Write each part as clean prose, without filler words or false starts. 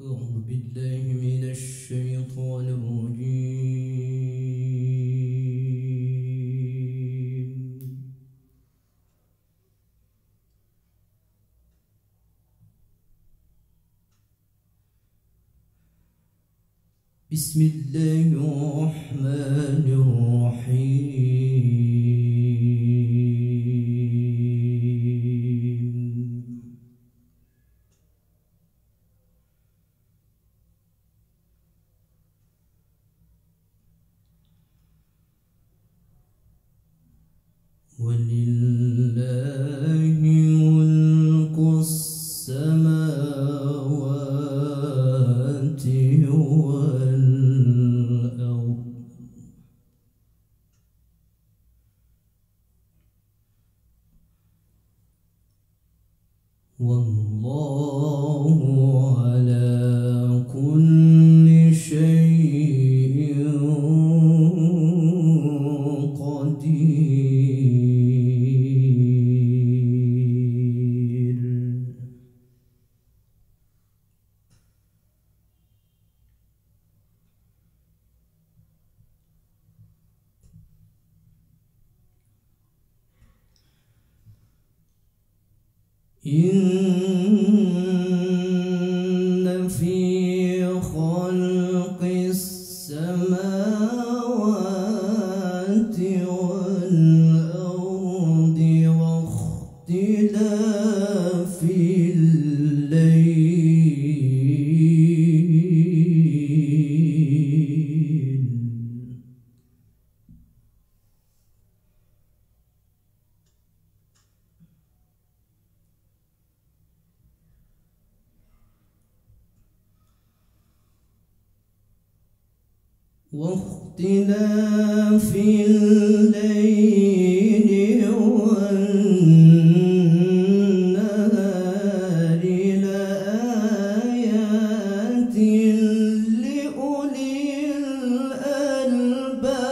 أعوذ بالله من الشيطان الرجيم. بسم الله الرحمن الرحيم. وَلِلَّهِ مُلْكُ السَّمَاوَاتِ وَالْأَرْضِ وَاللَّهُ عَلَى كُلِّ شَيْءٍ قَدِيرٌ. إن في خلق السماوات والأرض واختلاف الليل والنهار لآيات لأولي الألباب.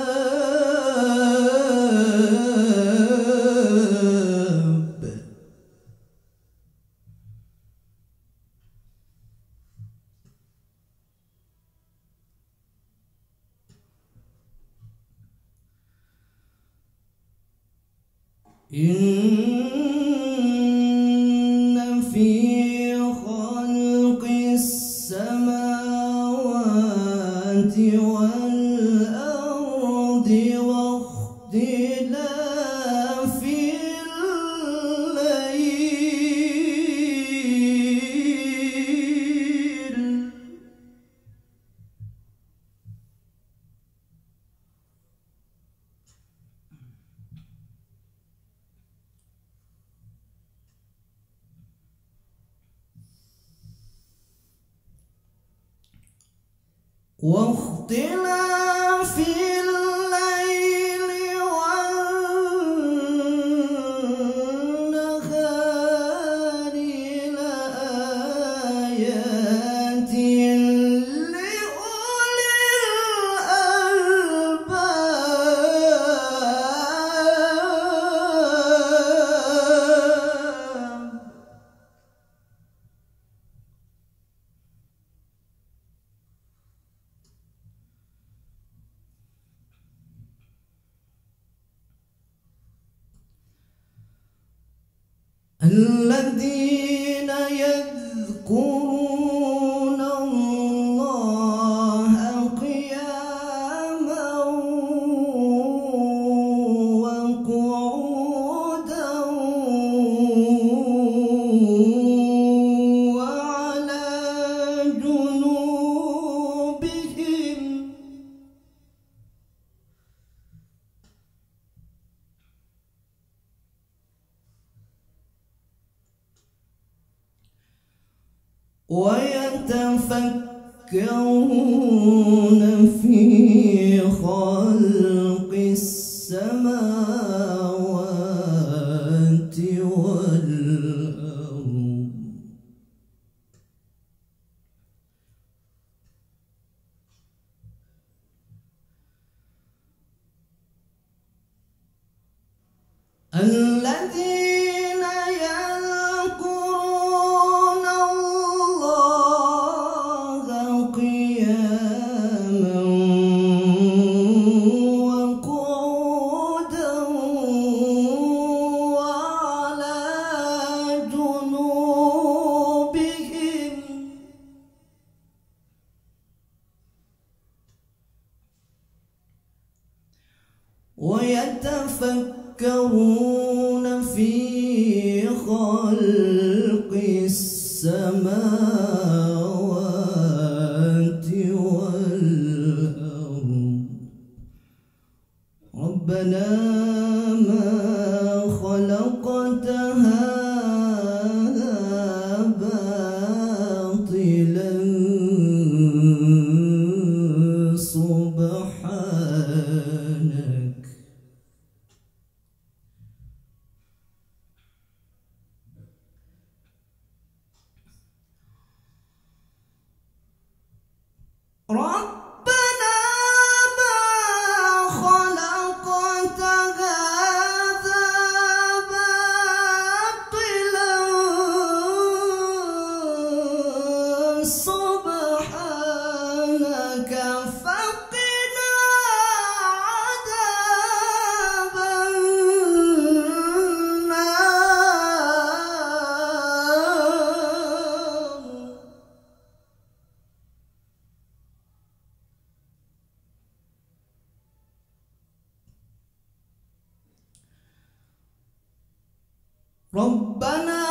إن في خلق السماوات والأرض واختلاف الليل واختلاف الليل والنهار لآيات لأولي الألباب. الذين يذكرون الله قياما وقعودا وعلى جنوبهم. ويتفكرون في خلق السماوات والأرض الذين يذكرون الله ويتفكرون في خلق السماوات والأرض ربنا ما خلقت هذا باطلا سبحانك سبحانك فقنا عذاب النار ربنا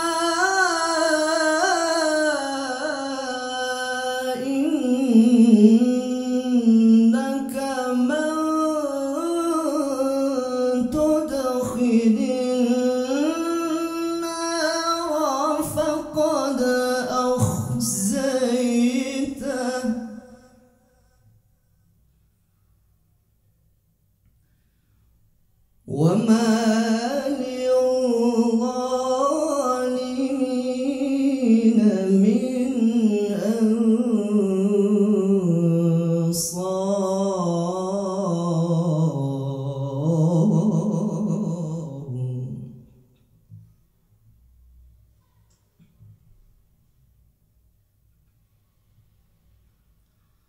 إنك من تدخل النار فقد أخزيته وما للظالمين من ربنا إنك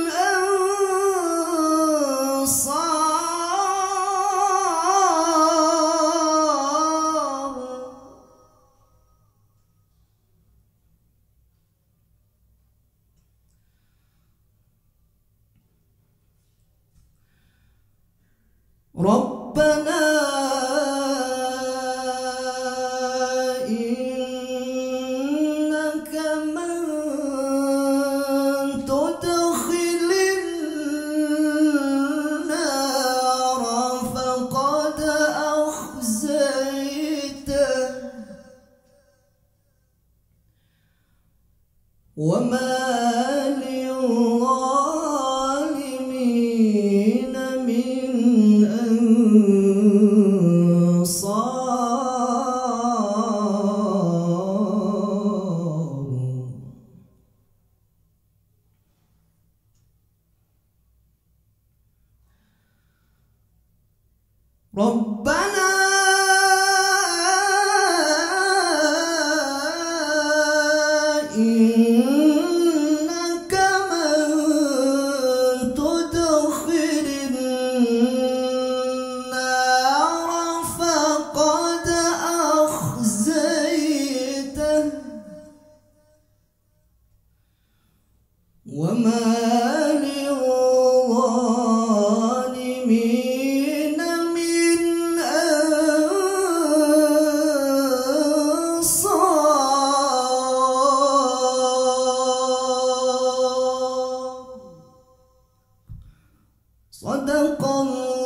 من تدخل النار فقد أخزيته وما للظالمين من أنصار ربنا وما للظالمين من أنصار ربنا إنك من تدخل النار فقد أخزيته وما للظالمين من أنصار صدق الله.